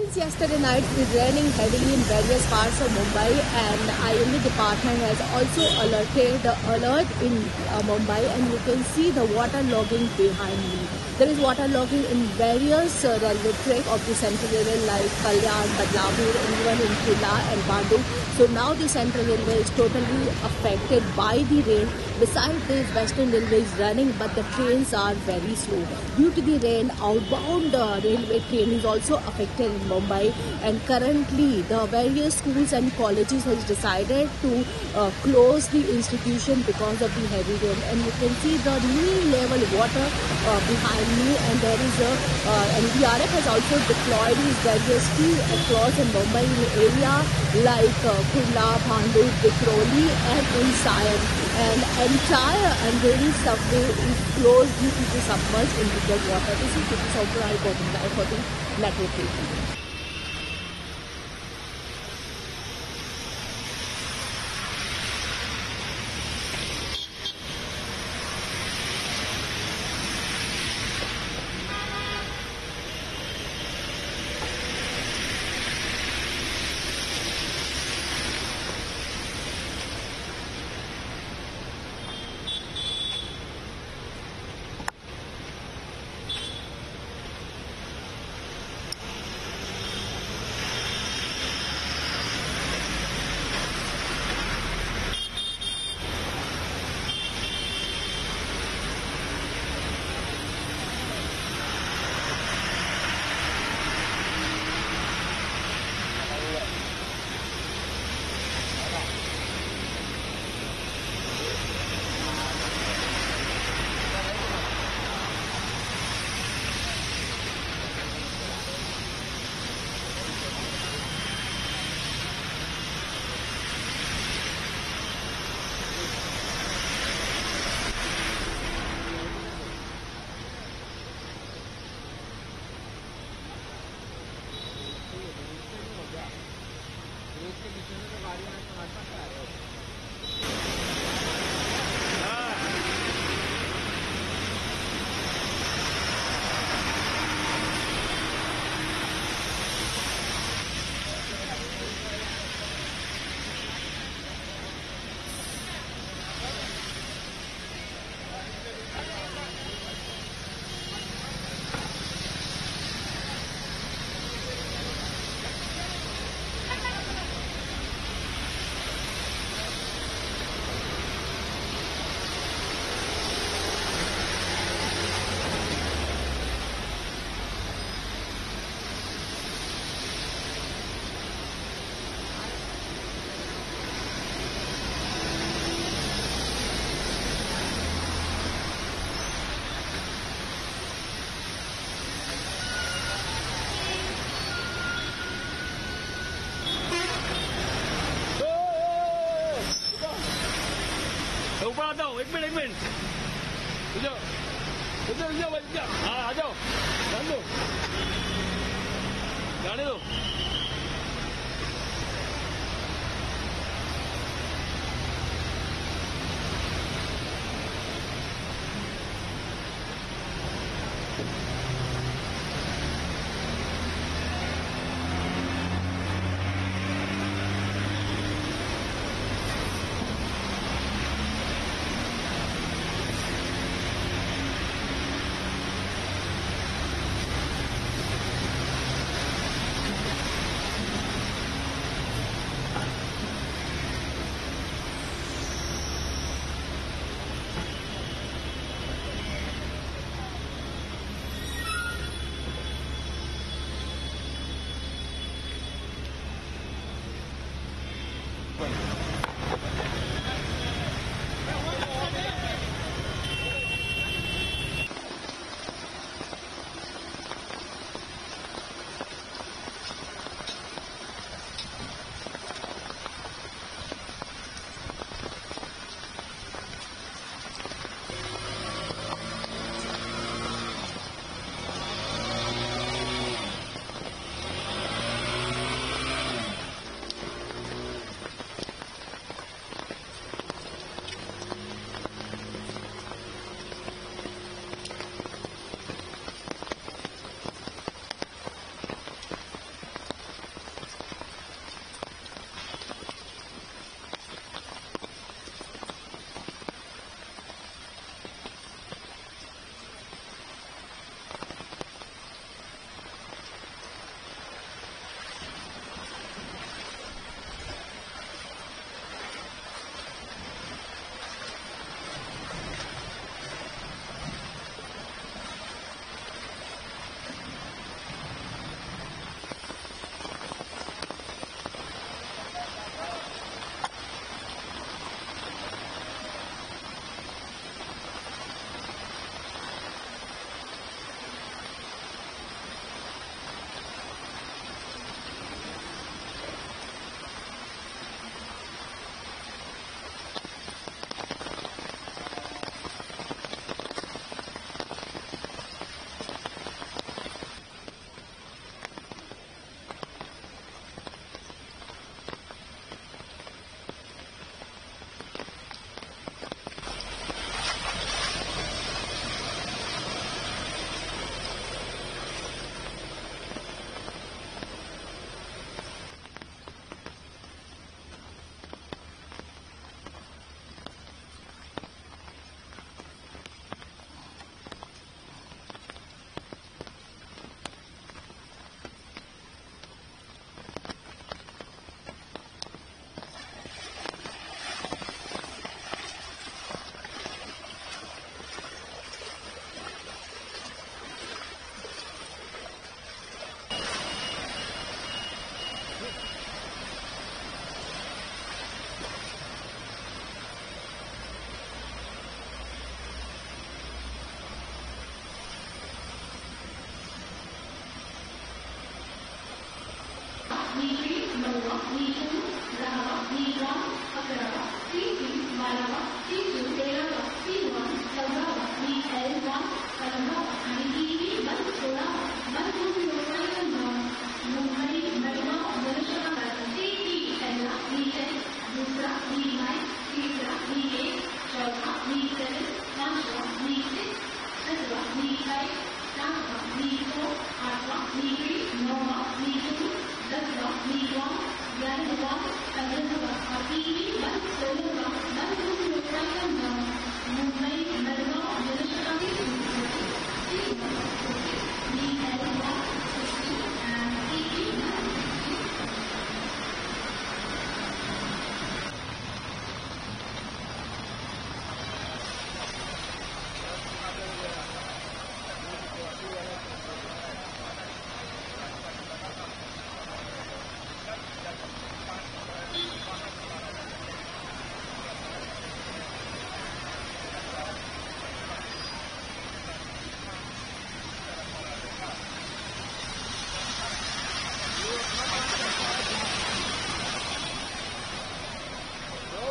Since yesterday night, the raining heavily in various parts of Mumbai, and the IMD department has also alerted the alert in Mumbai, and you can see the water logging behind me. There is water logging in various railway track of the Central Railway like Kalyan, Badlapur, and even in Kurla and Bandra. So now the Central Railway is totally affected by the rain. Besides this, Western Railway is running, but the trains are very slow. Due to the rain, outbound railway train is also affected in Mumbai, and currently the various schools and colleges has decided to close the institution because of the heavy rain. And you can see the knee-level water behind me, and there is a NDRF has also deployed his various teams across in Mumbai in area like Kurla, Bandra, and in Sayan. And entire Andheri subway is closed due to the submerged in the water. This is the Central Railway for the network TV. एक minute रुक जाओ हाँ आ जाओ जाने दो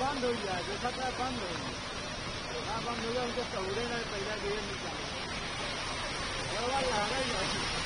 बंद हो गया उनके सहूरे पहला गेयर निकाले